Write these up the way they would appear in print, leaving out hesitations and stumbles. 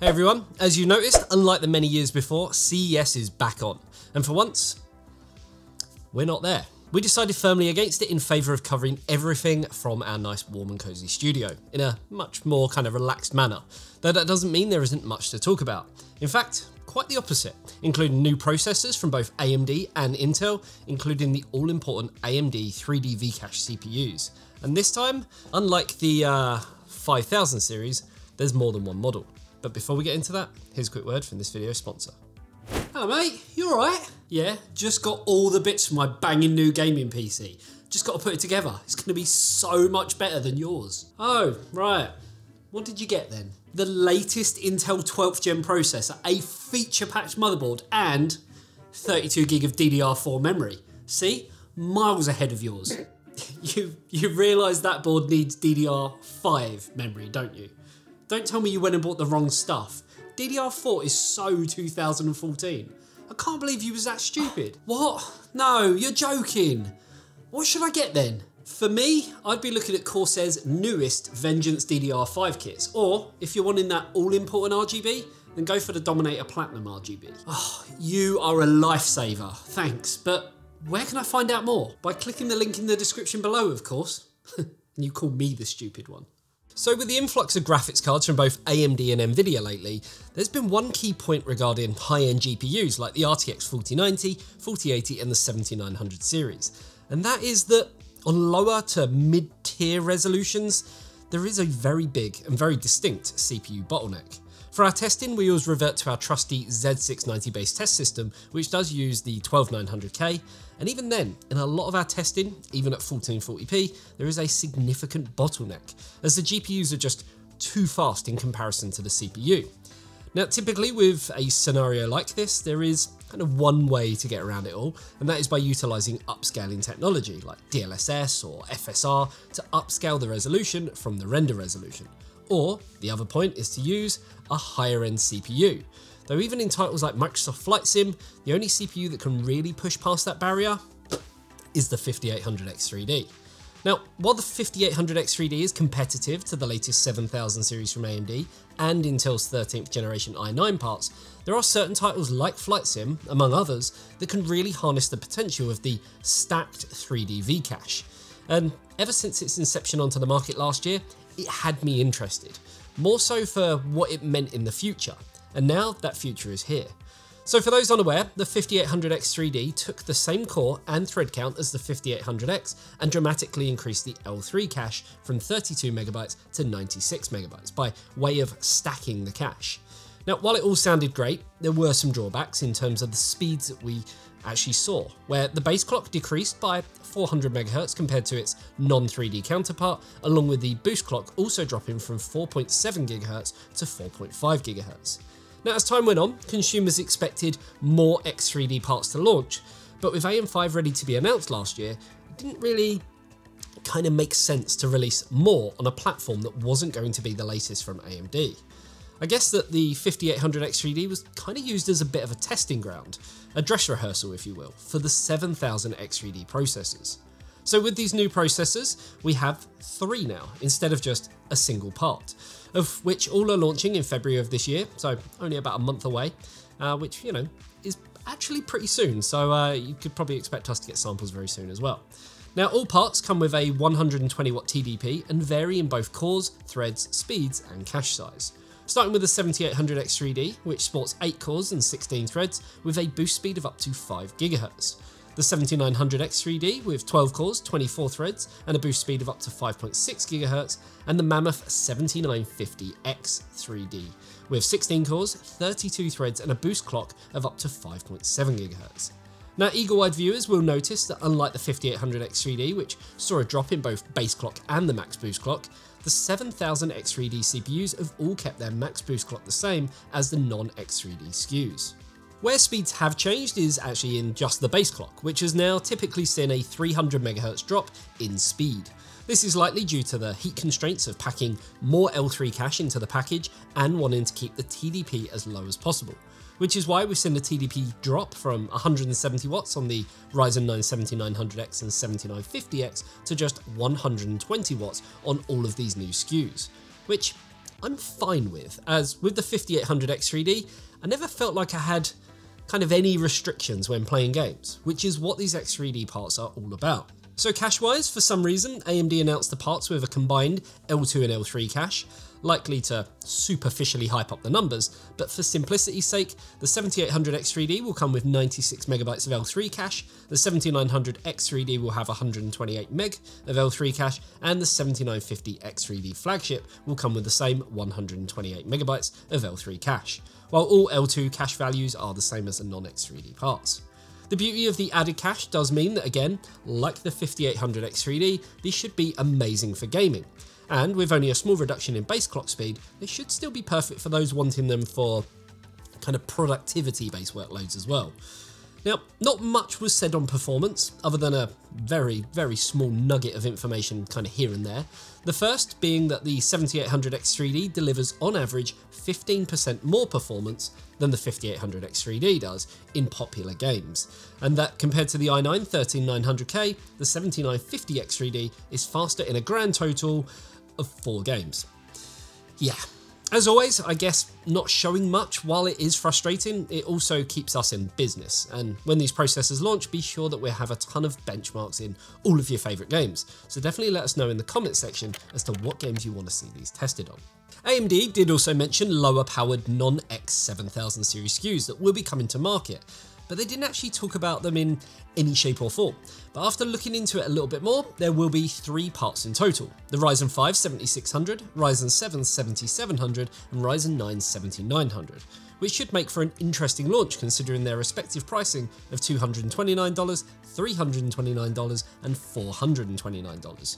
Hey everyone, as you noticed, unlike the many years before, CES is back on. And for once, we're not there. We decided firmly against it in favour of covering everything from our nice warm and cozy studio in a much more kind of relaxed manner. Though that doesn't mean there isn't much to talk about. In fact, quite the opposite, including new processors from both AMD and Intel, including the all-important AMD 3D V-cache CPUs. And this time, unlike the 5000 series, there's more than one model. But before we get into that, here's a quick word from this video sponsor. Hello mate, you alright? Yeah, just got all the bits from my banging new gaming PC. Just got to put it together. It's going to be so much better than yours. Oh, right. What did you get then? The latest Intel 12th gen processor, a feature packed motherboard and 32 gig of DDR4 memory. See? Miles ahead of yours. You realise that board needs DDR5 memory, don't you? Don't tell me you went and bought the wrong stuff. DDR4 is so 2014. I can't believe you was that stupid. What? No, you're joking. What should I get then? For me, I'd be looking at Corsair's newest Vengeance DDR5 kits. Or, if you're wanting that all-important RGB, then go for the Dominator Platinum RGB. Oh, you are a lifesaver. Thanks, but where can I find out more? By clicking the link in the description below, of course. You call me the stupid one. So with the influx of graphics cards from both AMD and Nvidia lately, there's been one key point regarding high-end GPUs like the RTX 4090, 4080 and the 7900 series. And that is that on lower to mid-tier resolutions, there is a very big and very distinct CPU bottleneck. For our testing, we always revert to our trusty Z690 based test system, which does use the 12900K, and even then, in a lot of our testing, even at 1440p, there is a significant bottleneck, as the GPUs are just too fast in comparison to the CPU. Now, typically with a scenario like this, there is kind of one way to get around it all, and that is by utilising upscaling technology like DLSS or FSR to upscale the resolution from the render resolution. Or, the other point is to use a higher end CPU. Though even in titles like Microsoft Flight Sim, the only CPU that can really push past that barrier is the 5800X3D. Now, while the 5800X3D is competitive to the latest 7000 series from AMD and Intel's 13th generation i9 parts, there are certain titles like Flight Sim, among others, that can really harness the potential of the stacked 3D V-cache. And ever since its inception onto the market last year, it had me interested, more so for what it meant in the future, and now that future is here. So for those unaware, the 5800X3D took the same core and thread count as the 5800X and dramatically increased the L3 cache from 32 MB to 96 MB by way of stacking the cache. Now, while it all sounded great, there were some drawbacks in terms of the speeds that we actually saw, where the base clock decreased by 400 MHz compared to its non-3D counterpart, along with the boost clock also dropping from 4.7 GHz to 4.5 GHz. Now, as time went on, consumers expected more X3D parts to launch, but with AM5 ready to be announced last year, it didn't really kind of make sense to release more on a platform that wasn't going to be the latest from AMD. I guess that the 5800X3D was kind of used as a bit of a testing ground, a dress rehearsal if you will, for the 7000 X3D processors. So with these new processors, we have three now, instead of just a single part, of which all are launching in February of this year, so only about a month away, which, you know, is actually pretty soon, so you could probably expect us to get samples very soon as well. Now, all parts come with a 120-watt TDP and vary in both cores, threads, speeds and cache size. Starting with the 7800X3D, which sports 8 cores and 16 threads with a boost speed of up to 5 GHz. The 7900X3D with 12 cores, 24 threads and a boost speed of up to 5.6 GHz, and the mammoth 7950X3D with 16 cores, 32 threads and a boost clock of up to 5.7 GHz. Now, eagle-eyed viewers will notice that unlike the 5800X3D, which saw a drop in both base clock and the max boost clock, the 7000 X3D CPUs have all kept their max boost clock the same as the non-X3D SKUs. Where speeds have changed is actually in just the base clock, which has now typically seen a 300 MHz drop in speed. This is likely due to the heat constraints of packing more L3 cache into the package and wanting to keep the TDP as low as possible, which is why we've seen the TDP drop from 170 watts on the Ryzen 9 7900X and 7950X to just 120 watts on all of these new SKUs, which I'm fine with, as with the 5800X3D, I never felt like I had kind of any restrictions when playing games, which is what these X3D parts are all about. So cache-wise, for some reason, AMD announced the parts with a combined L2 and L3 cache, likely to superficially hype up the numbers, but for simplicity's sake, the 7800X3D will come with 96 MB of L3 cache, the 7900X3D will have 128 MB of L3 cache, and the 7950X3D flagship will come with the same 128 MB of L3 cache, while all L2 cache values are the same as the non-X3D parts. The beauty of the added cache does mean that, again, like the 5800X3D, these should be amazing for gaming. And with only a small reduction in base clock speed, they should still be perfect for those wanting them for kind of productivity-based workloads as well. Now, not much was said on performance, other than a very, very small nugget of information kind of here and there. The first being that the 7800X3D delivers on average 15% more performance than the 5800X3D does in popular games, and that compared to the i9 13900K, the 7950X3D is faster in a grand total of 4 games. Yeah. As always, I guess not showing much, while it is frustrating, it also keeps us in business. And when these processors launch, be sure that we have a ton of benchmarks in all of your favourite games. So definitely let us know in the comments section as to what games you want to see these tested on. AMD did also mention lower powered non-X 7000 series SKUs that will be coming to market, but they didn't actually talk about them in any shape or form. But after looking into it a little bit more, there will be 3 parts in total: the Ryzen 5 7600, Ryzen 7 7700, and Ryzen 9 7900, which should make for an interesting launch considering their respective pricing of $229, $329, and $429.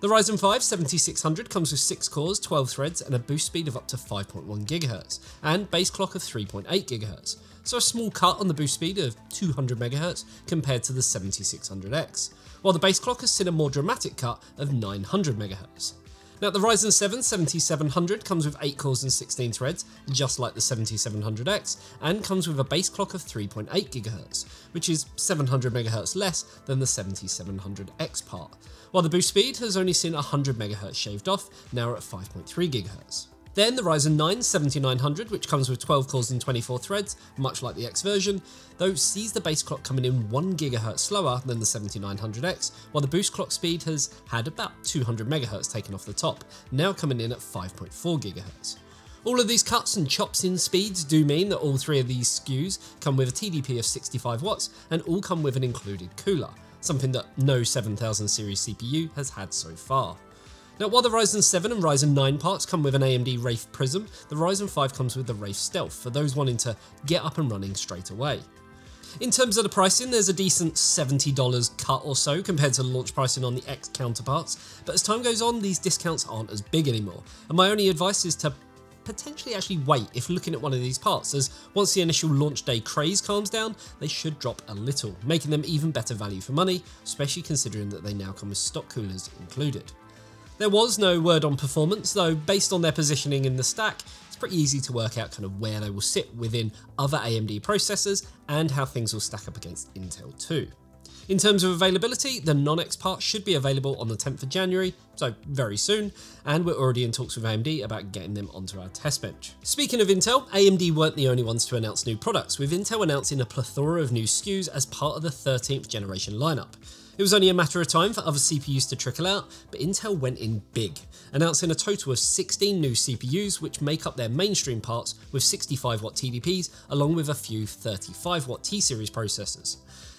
The Ryzen 5 7600 comes with 6 cores, 12 threads, and a boost speed of up to 5.1 GHz, and base clock of 3.8 GHz. So a small cut on the boost speed of 200 MHz compared to the 7600X, while the base clock has seen a more dramatic cut of 900 MHz. Now, the Ryzen 7 7700 comes with 8 cores and 16 threads, just like the 7700X, and comes with a base clock of 3.8 GHz, which is 700 MHz less than the 7700X part, while the boost speed has only seen 100 MHz shaved off, now at 5.3 GHz. Then the Ryzen 9 7900, which comes with 12 cores and 24 threads, much like the X version, though sees the base clock coming in 1 GHz slower than the 7900X, while the boost clock speed has had about 200 MHz taken off the top, now coming in at 5.4 GHz. All of these cuts and chops in speeds do mean that all 3 of these SKUs come with a TDP of 65 watts and all come with an included cooler, something that no 7000 series CPU has had so far. Now, while the Ryzen 7 and Ryzen 9 parts come with an AMD Wraith Prism, the Ryzen 5 comes with the Wraith Stealth for those wanting to get up and running straight away. In terms of the pricing, there's a decent $70 cut or so compared to launch pricing on the X counterparts, but as time goes on, these discounts aren't as big anymore, and my only advice is to potentially actually wait if looking at one of these parts, as once the initial launch day craze calms down, they should drop a little, making them even better value for money, especially considering that they now come with stock coolers included. There was no word on performance, though based on their positioning in the stack, it's pretty easy to work out kind of where they will sit within other AMD processors and how things will stack up against Intel too. In terms of availability, the non-X part should be available on the 10th of January, so very soon, and we're already in talks with AMD about getting them onto our test bench. Speaking of Intel, AMD weren't the only ones to announce new products, with Intel announcing a plethora of new SKUs as part of the 13th generation lineup. It was only a matter of time for other CPUs to trickle out, but Intel went in big, announcing a total of 16 new CPUs which make up their mainstream parts with 65 watt TDPs along with a few 35 watt T-series processors.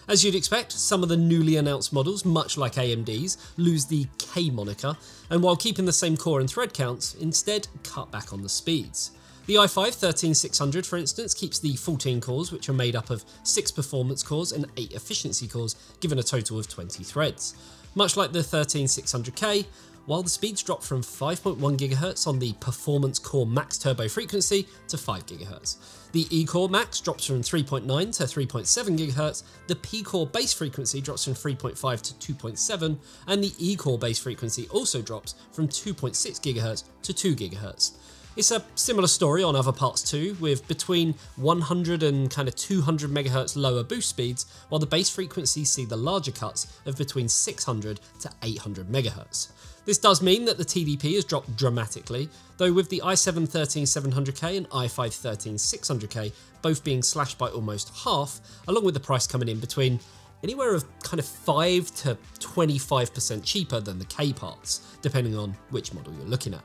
As you'd expect, some of the newly announced models, much like AMD's, lose the K moniker, and while keeping the same core and thread counts, instead cut back on the speeds. The i5 13600, for instance, keeps the 14 cores, which are made up of 6 performance cores and 8 efficiency cores, giving a total of 20 threads. Much like the 13600K, while the speeds drop from 5.1 GHz on the performance core max turbo frequency to 5 GHz. The E-core max drops from 3.9 to 3.7 GHz, the P-core base frequency drops from 3.5 to 2.7, and the E-core base frequency also drops from 2.6 GHz to 2 GHz. It's a similar story on other parts too, with between 100 and kind of 200 megahertz lower boost speeds, while the base frequencies see the larger cuts of between 600 to 800 megahertz. This does mean that the TDP has dropped dramatically, though with the i7 13700K and i5 13600K both being slashed by almost half, along with the price coming in between anywhere of kind of 5 to 25% cheaper than the K parts, depending on which model you're looking at.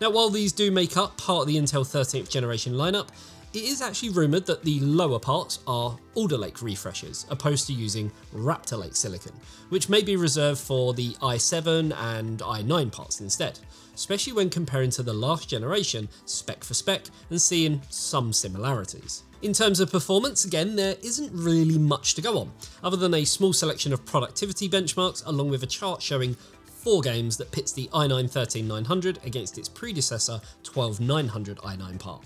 Now, while these do make up part of the Intel 13th generation lineup, it is actually rumoured that the lower parts are Alder Lake refreshes, opposed to using Raptor Lake silicon, which may be reserved for the i7 and i9 parts instead, especially when comparing to the last generation spec for spec and seeing some similarities. In terms of performance, again, there isn't really much to go on, other than a small selection of productivity benchmarks along with a chart showing 4 games that pits the i9-13900 against its predecessor 12900 i9 part.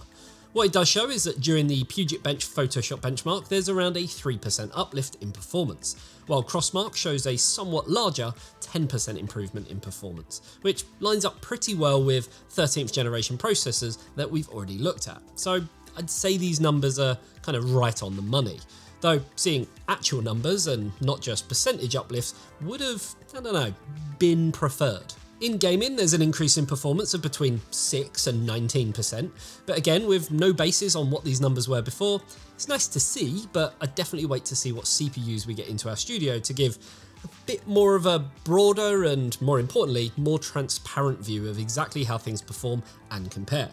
What it does show is that during the Puget Bench Photoshop benchmark, there's around a 3% uplift in performance, while Crossmark shows a somewhat larger 10% improvement in performance, which lines up pretty well with 13th generation processors that we've already looked at. So I'd say these numbers are kind of right on the money. Though seeing actual numbers and not just percentage uplifts would have, I don't know, been preferred. In gaming, there's an increase in performance of between 6 and 19%, but again, with no basis on what these numbers were before, it's nice to see, but I definitely wait to see what CPUs we get into our studio to give a bit more of a broader and, more importantly, more transparent view of exactly how things perform and compare.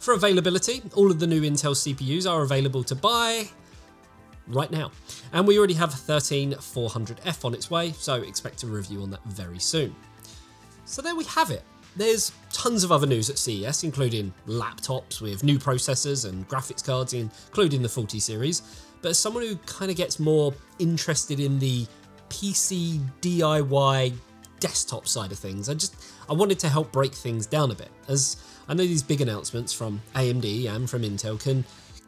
For availability, all of the new Intel CPUs are available to buy right now, and we already have a 13400F on its way, so expect a review on that very soon. So there we have it. There's tons of other news at CES, including laptops with new processors and graphics cards, including the 40 series. But as someone who kind of gets more interested in the PC DIY desktop side of things, I wanted to help break things down a bit, as I know these big announcements from AMD and from Intel can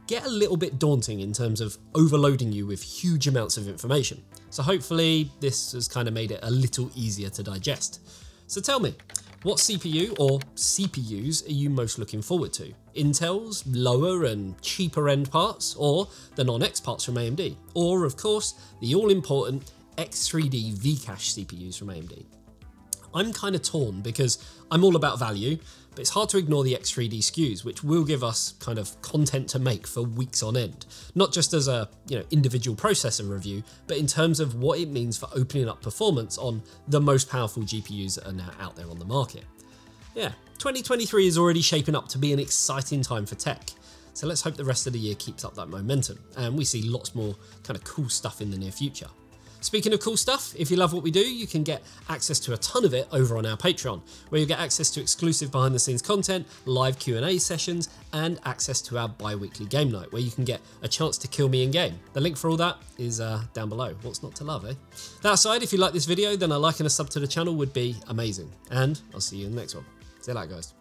get a little bit daunting in terms of overloading you with huge amounts of information. So hopefully this has kind of made it a little easier to digest. So tell me, what CPU or CPUs are you most looking forward to? Intel's lower and cheaper end parts, or the non-X parts from AMD, or of course the all-important X3D V-cache CPUs from AMD? I'm kind of torn because I'm all about value, but it's hard to ignore the X3D SKUs, which will give us kind of content to make for weeks on end, not just as a, you know, individual processor review, but in terms of what it means for opening up performance on the most powerful GPUs that are now out there on the market. Yeah, 2023 is already shaping up to be an exciting time for tech. So let's hope the rest of the year keeps up that momentum and we see lots more kind of cool stuff in the near future. Speaking of cool stuff, if you love what we do, you can get access to a ton of it over on our Patreon, where you'll get access to exclusive behind-the-scenes content, live Q&A sessions, and access to our bi-weekly game night, where you can get a chance to kill me in-game. The link for all that is down below. What's not to love, eh? That aside, if you like this video, then a like and a sub to the channel would be amazing. And I'll see you in the next one. See you later, guys.